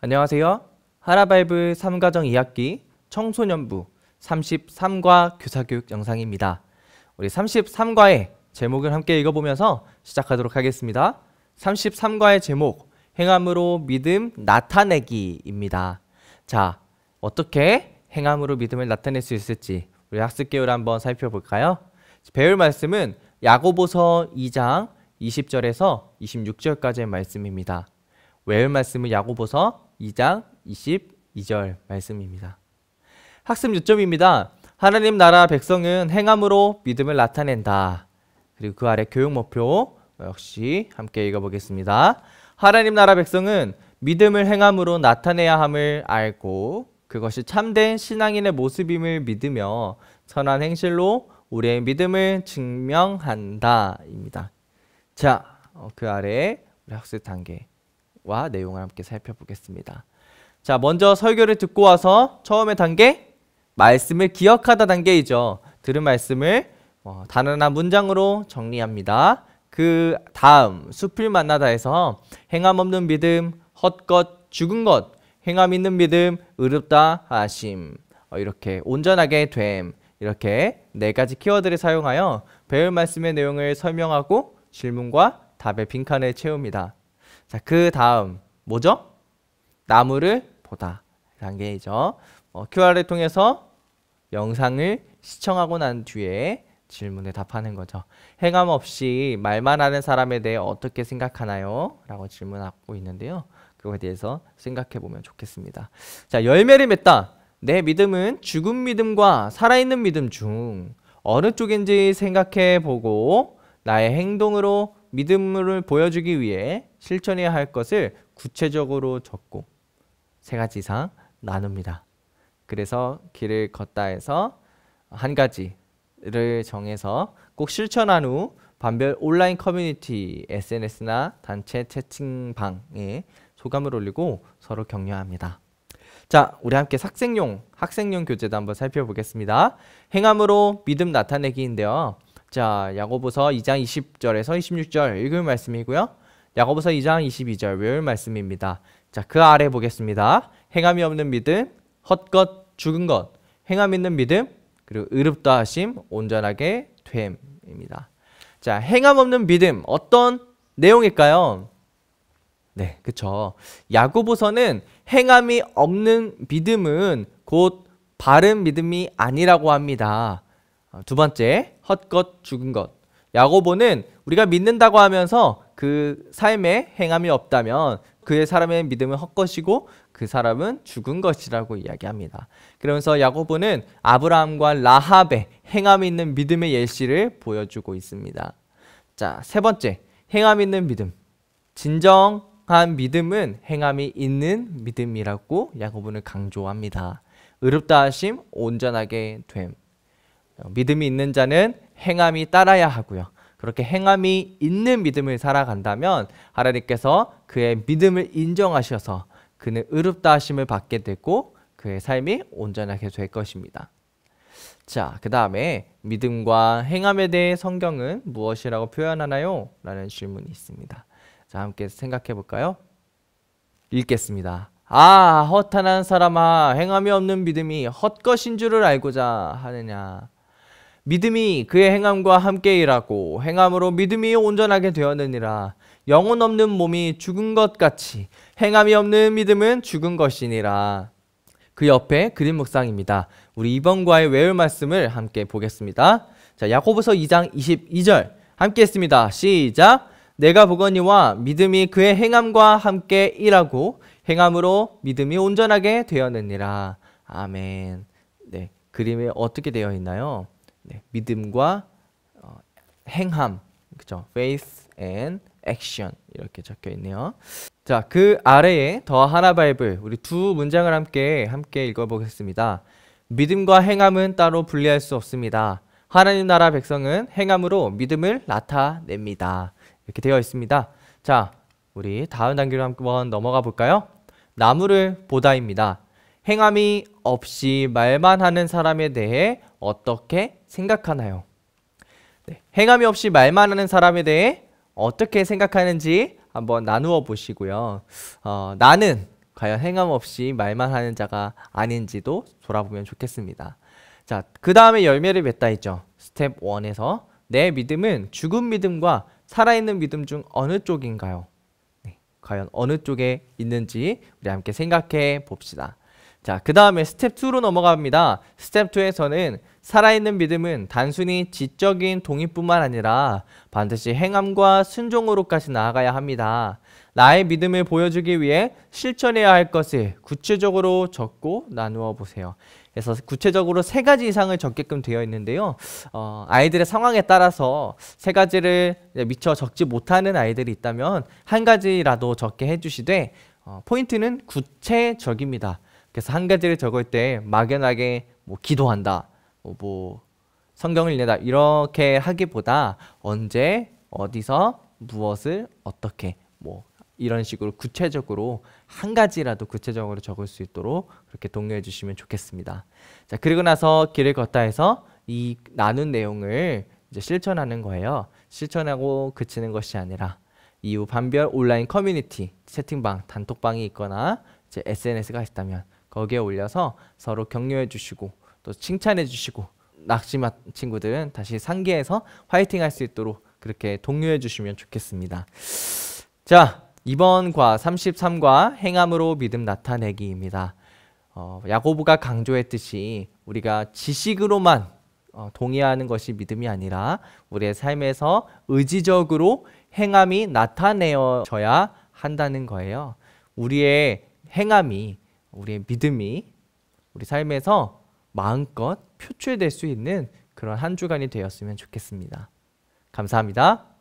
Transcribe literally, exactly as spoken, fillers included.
안녕하세요. 하나바이블 삼 가정 이 학기 청소년부 삼십삼 과 교사교육 영상입니다. 우리 삼십삼 과의 제목을 함께 읽어보면서 시작하도록 하겠습니다. 삼십삼 과의 제목, 행함으로 믿음 나타내기입니다. 자, 어떻게 행함으로 믿음을 나타낼 수 있을지 우리 학습 개요를 한번 살펴볼까요? 배울 말씀은 야고보서 이 장 이십 절에서 이십육 절까지의 말씀입니다. 외울 말씀은 야고보서 이 장 이십이 절 말씀입니다. 학습 요점입니다. 하나님 나라 백성은 행함으로 믿음을 나타낸다. 그리고 그 아래 교육 목표 역시 함께 읽어보겠습니다. 하나님 나라 백성은 믿음을 행함으로 나타내야 함을 알고 그것이 참된 신앙인의 모습임을 믿으며 선한 행실로 우리의 믿음을 증명한다 입니다. 자, 그 아래 우리 학습 단계 와 내용을 함께 살펴보겠습니다. 자, 먼저 설교를 듣고 와서 처음의 단계, 말씀을 기억하다 단계이죠. 들은 말씀을 어, 단어나 문장으로 정리합니다. 그 다음 숲을 만나다에서 행함 없는 믿음, 헛것, 죽은 것, 행함 있는 믿음, 의롭다 하심, 어, 이렇게 온전하게 됨, 이렇게 네 가지 키워드를 사용하여 배울 말씀의 내용을 설명하고 질문과 답의 빈칸을 채웁니다. 자, 그 다음 뭐죠? 나무를 보다 단계이죠. 어, 큐알을 통해서 영상을 시청하고 난 뒤에 질문에 답하는 거죠. 행함 없이 말만 하는 사람에 대해 어떻게 생각하나요? 라고 질문하고 있는데요. 그거에 대해서 생각해보면 좋겠습니다. 자, 열매를 맺다. 내 믿음은 죽은 믿음과 살아있는 믿음 중 어느 쪽인지 생각해보고 나의 행동으로 믿음을 보여주기 위해 실천해야 할 것을 구체적으로 적고 세 가지 이상 나눕니다. 그래서 길을 걷다 해서 한 가지를 정해서 꼭 실천한 후 반별 온라인 커뮤니티, 에스엔에스나 단체 채팅방에 소감을 올리고 서로 격려합니다. 자, 우리 함께 학생용, 학생용 교재도 한번 살펴보겠습니다. 행함으로 믿음 나타내기인데요. 자, 야고보서 이 장 이십 절에서 이십육 절 읽을 말씀이고요. 야고보서 이 장 이십이 절 외울 말씀입니다. 자, 그 아래 보겠습니다. 행함이 없는 믿음, 헛것, 죽은 것, 행함 있는 믿음, 그리고 의롭다 하심, 온전하게 됨입니다. 자, 행함 없는 믿음, 어떤 내용일까요? 네, 그쵸. 야고보서는 행함이 없는 믿음은 곧 바른 믿음이 아니라고 합니다. 두 번째, 헛것, 죽은 것. 야고보는 우리가 믿는다고 하면서 그 삶에 행함이 없다면 그의 사람의 믿음은 헛것이고 그 사람은 죽은 것이라고 이야기합니다. 그러면서 야고보는 아브라함과 라합의 행함이 있는 믿음의 예시를 보여주고 있습니다. 자, 세 번째, 행함이 있는 믿음. 진정한 믿음은 행함이 있는 믿음이라고 야고보는 강조합니다. 의롭다 하심, 온전하게 됨. 믿음이 있는 자는 행함이 따라야 하고요. 그렇게 행함이 있는 믿음을 살아간다면 하나님께서 그의 믿음을 인정하셔서 그는 의롭다 하심을 받게 되고 그의 삶이 온전하게 될 것입니다. 자, 그 다음에 믿음과 행함에 대해 성경은 무엇이라고 표현하나요? 라는 질문이 있습니다. 자, 함께 생각해 볼까요? 읽겠습니다. 아, 허탄한 사람아, 행함이 없는 믿음이 헛것인 줄을 알고자 하느냐. 믿음이 그의 행함과 함께 일하고 행함으로 믿음이 온전하게 되었느니라. 영혼 없는 몸이 죽은 것 같이 행함이 없는 믿음은 죽은 것이니라. 그 옆에 그림 묵상입니다. 우리 이번 과의 외울 말씀을 함께 보겠습니다. 자, 야고보서 이 장 이십이 절 함께 했습니다. 시작! 내가 보거니와 믿음이 그의 행함과 함께 일하고 행함으로 믿음이 온전하게 되었느니라. 아멘. 네, 그림이 어떻게 되어 있나요? 네, 믿음과 어, 행함, 그죠? Faith and Action 이렇게 적혀 있네요. 자, 그 아래에 더 하나바이블 우리 두 문장을 함께 함께 읽어보겠습니다. 믿음과 행함은 따로 분리할 수 없습니다. 하나님 나라 백성은 행함으로 믿음을 나타냅니다. 이렇게 되어 있습니다. 자, 우리 다음 단계로 한번 넘어가 볼까요? 나무를 보다입니다. 행함이 없이 말만 하는 사람에 대해 어떻게 생각하나요? 네, 행함이 없이 말만 하는 사람에 대해 어떻게 생각하는지 한번 나누어 보시고요. 어, 나는 과연 행함없이 말만 하는 자가 아닌지도 돌아보면 좋겠습니다. 자, 그 다음에 열매를 맺다 했죠. 스텝 일에서 내 믿음은 죽은 믿음과 살아있는 믿음 중 어느 쪽인가요? 네, 과연 어느 쪽에 있는지 우리 함께 생각해 봅시다. 자, 그 다음에 스텝 이로 넘어갑니다. 스텝 이에서는 살아있는 믿음은 단순히 지적인 동의뿐만 아니라 반드시 행함과 순종으로까지 나아가야 합니다. 나의 믿음을 보여주기 위해 실천해야 할 것을 구체적으로 적고 나누어 보세요. 그래서 구체적으로 세 가지 이상을 적게끔 되어 있는데요. 어, 아이들의 상황에 따라서 세 가지를 미처 적지 못하는 아이들이 있다면 한 가지라도 적게 해주시되 어, 포인트는 구체적입니다. 그래서 한 가지를 적을 때 막연하게 뭐 기도한다, 뭐, 뭐 성경을 읽는다 이렇게 하기보다 언제, 어디서, 무엇을, 어떻게 뭐 이런 식으로 구체적으로 한 가지라도 구체적으로 적을 수 있도록 그렇게 독려해 주시면 좋겠습니다. 자, 그리고 나서 길을 걷다 해서 이 나눈 내용을 이제 실천하는 거예요. 실천하고 그치는 것이 아니라 이후 반별 온라인 커뮤니티, 채팅방, 단톡방이 있거나 이제 에스엔에스가 있다면 거기에 올려서 서로 격려해 주시고 또 칭찬해 주시고 낙심한 친구들은 다시 상기해서 화이팅 할 수 있도록 그렇게 독려해 주시면 좋겠습니다. 자, 이번 과 삼십삼 과 행함으로 믿음 나타내기입니다. 어, 야고보가 강조했듯이 우리가 지식으로만 어, 동의하는 것이 믿음이 아니라 우리의 삶에서 의지적으로 행함이 나타내어져야 한다는 거예요. 우리의 행함이, 우리의 믿음이 우리 삶에서 마음껏 표출될 수 있는 그런 한 주간이 되었으면 좋겠습니다. 감사합니다.